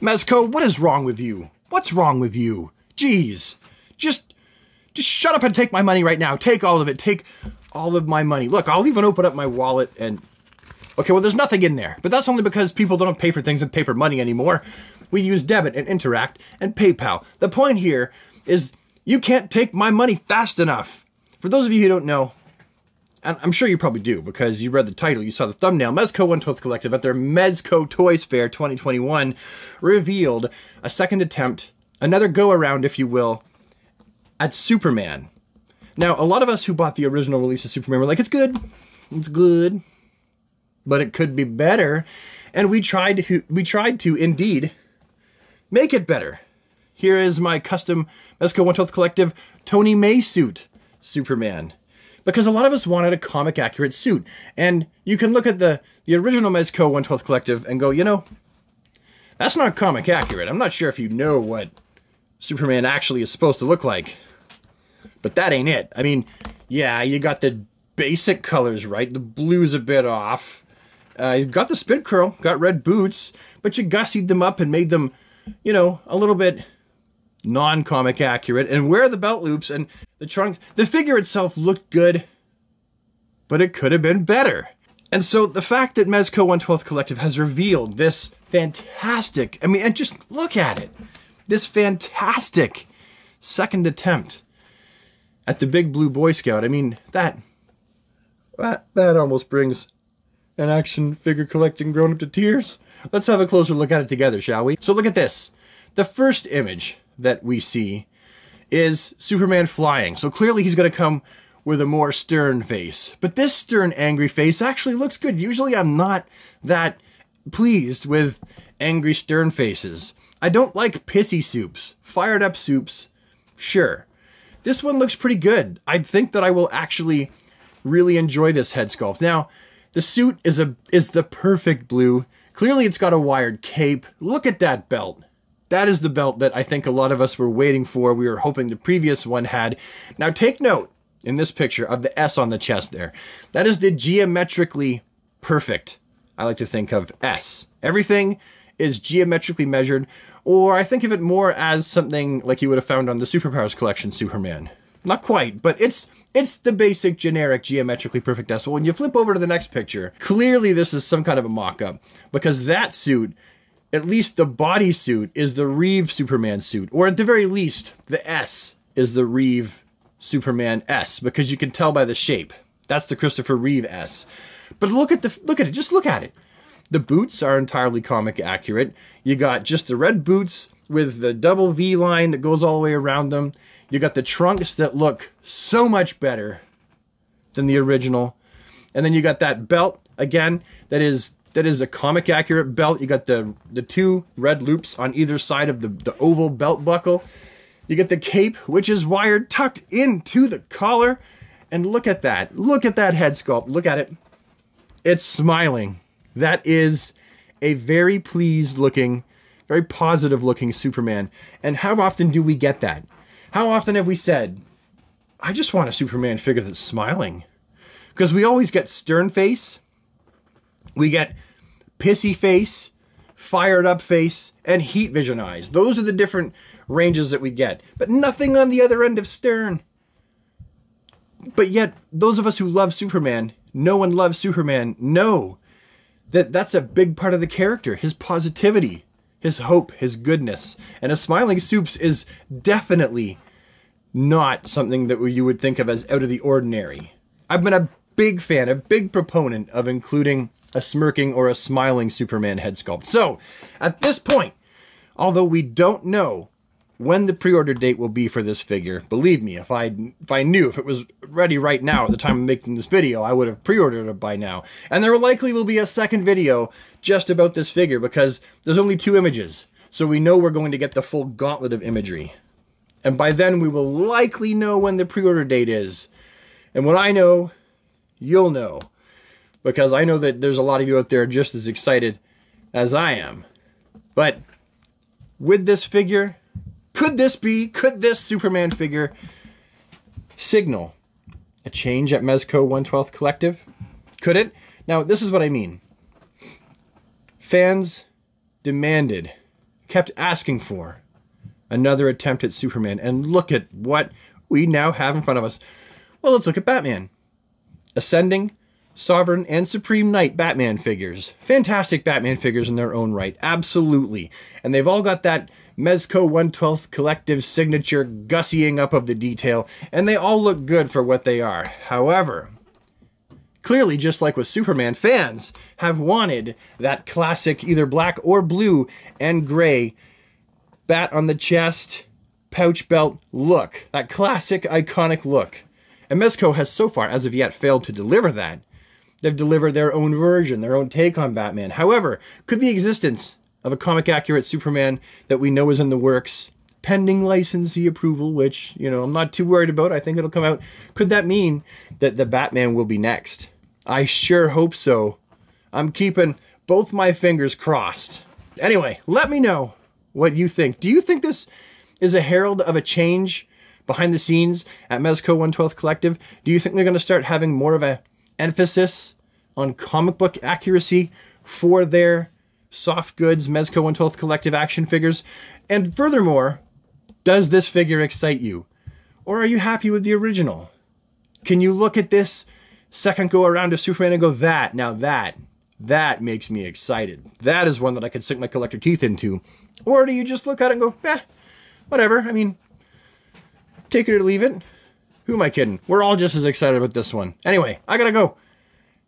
Mezco, what is wrong with you? What's wrong with you? Jeez. Just shut up and take my money right now. Take all of it. Take all of my money. Look, I'll even open up my wallet and... Okay, well, there's nothing in there. But that's only because people don't pay for things with paper money anymore. We use debit and Interact and PayPal. The point here is you can't take my money fast enough. For those of you who don't know, and I'm sure you probably do because you read the title, you saw the thumbnail, Mezco 1/12 Collective at their Mezco Toys Fair 2021 revealed a second attempt, another go-around, if you will, at Superman. Now, a lot of us who bought the original release of Superman were like, it's good, but it could be better. And we tried to indeed make it better. Here is my custom Mezco 1/12 Collective Tony May suit, Superman. Because a lot of us wanted a comic accurate suit. And you can look at the original Mezco 1/12 Collective and go, you know, that's not comic accurate. I'm not sure if you know what Superman actually is supposed to look like. But that ain't it. I mean, yeah, you got the basic colors right. The blue's a bit off. You got the spit curl, got red boots, but you gussied them up and made them, you know, a little bit non-comic accurate. And where are the belt loops and the trunk? The figure itself looked good, but it could have been better. And so the fact that Mezco 1/12 Collective has revealed this fantastic, I mean, and just look at it, this fantastic second attempt at the big blue Boy Scout. I mean, that almost brings an action figure collecting grown up to tears. Let's have a closer look at it together, shall we? So look at this. The first image that we see is Superman flying. So clearly he's going to come with a more stern face. But this stern, angry face actually looks good. Usually I'm not that pleased with angry, stern faces. I don't like pissy soups. Fired up soups, sure. This one looks pretty good. I think that I will actually really enjoy this head sculpt. Now, the suit is the perfect blue. Clearly it's got a wired cape. Look at that belt. That is the belt that I think a lot of us were waiting for. We were hoping the previous one had. Now take note in this picture of the S on the chest there. That is the geometrically perfect, I like to think of S. Everything is geometrically measured, or I think of it more as something like you would have found on the Superpowers Collection Superman. Not quite, but it's the basic, generic, geometrically perfect S. Well, when you flip over to the next picture, clearly this is some kind of a mock-up because that suit, at least the bodysuit, is the Reeve Superman suit, or at the very least, the S is the Reeve Superman S, because you can tell by the shape. That's the Christopher Reeve S. But look at it, just look at it. The boots are entirely comic accurate. You got just the red boots with the double V line that goes all the way around them. You got the trunks that look so much better than the original. And then you got that belt, again, that is a comic accurate belt. You got the two red loops on either side of the oval belt buckle. You get the cape, which is wired, tucked into the collar. And look at that. Look at that head sculpt. Look at it. It's smiling. That is a very pleased looking, very positive looking Superman. And how often do we get that? How often have we said, I just want a Superman figure that's smiling? Because we always get stern face, we get pissy face, fired up face, and heat vision eyes. Those are the different ranges that we get, but nothing on the other end of stern. But yet, those of us who love Superman, no one loves Superman, know that that's a big part of the character, his positivity, his hope, his goodness. And a smiling soups is definitely not something that you would think of as out of the ordinary. I've been a big fan, a big proponent of including a smirking or a smiling Superman head sculpt. So at this point, although we don't know when the pre-order date will be for this figure, believe me, if I knew, if it was ready right now at the time of making this video, I would have pre-ordered it by now. And there likely will be a second video just about this figure because there's only two images. So we know we're going to get the full gauntlet of imagery. And by then we will likely know when the pre-order date is. And when I know, you'll know. Because I know that there's a lot of you out there just as excited as I am. But with this figure, could this Superman figure signal a change at Mezco 1/12 Collective? Could it? Now, this is what I mean. Fans demanded kept asking for. Another attempt at Superman. And look at what we now have in front of us. Well, let's look at Batman. Ascending, Sovereign, and Supreme Knight Batman figures. Fantastic Batman figures in their own right. Absolutely. And they've all got that Mezco 1/12 collective signature gussying up of the detail. And they all look good for what they are. However, clearly, just like with Superman, fans have wanted that classic either black or blue and gray bat on the chest, pouch belt look. That classic, iconic look. And Mezco has so far, as of yet, failed to deliver that. They've delivered their own version, their own take on Batman. However, could the existence of a comic-accurate Superman that we know is in the works, pending licensee approval, which, you know, I'm not too worried about, I think it'll come out, could that mean that the Batman will be next? I sure hope so. I'm keeping both my fingers crossed. Anyway, let me know what you think. Do you think this is a herald of a change behind the scenes at Mezco 1/12 Collective? Do you think they're going to start having more of an emphasis on comic book accuracy for their soft goods Mezco 1/12 Collective action figures? And furthermore, does this figure excite you? Or are you happy with the original? Can you look at this second go around of Superman and go, that, now that makes me excited. That is one that I could sink my collector teeth into. Or do you just look at it and go, eh, whatever. I mean, take it or leave it. Who am I kidding? We're all just as excited about this one. Anyway, I gotta go.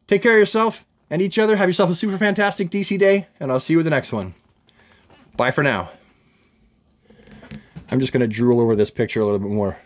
Take care of yourself and each other. Have yourself a super fantastic DC day, and I'll see you with the next one. Bye for now. I'm just gonna drool over this picture a little bit more.